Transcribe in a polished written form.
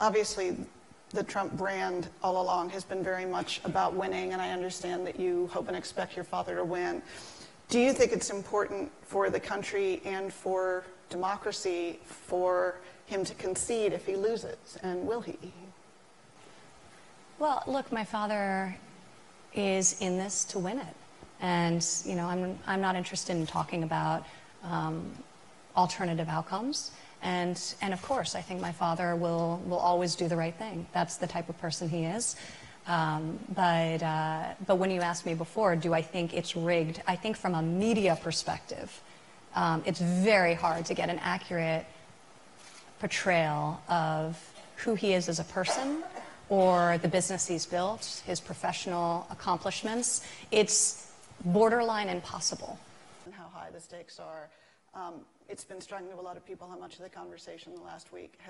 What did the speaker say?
obviously the Trump brand all along has been very much about winning, and I understand that you hope and expect your father to win. Do you think it's important for the country and for democracy for him to concede if he loses, and will he? Well, look, my father is in this to win it. And, you know, I'm not interested in talking about alternative outcomes. And of course, I think my father will always do the right thing. That's the type of person he is. But when you asked me before, do I think it's rigged? I think from a media perspective, it's very hard to get an accurate portrayal of who he is as a person, or the business he's built, his professional accomplishments. It's borderline impossible. And how high the stakes are. It's been striking to a lot of people how much of the conversation the last week has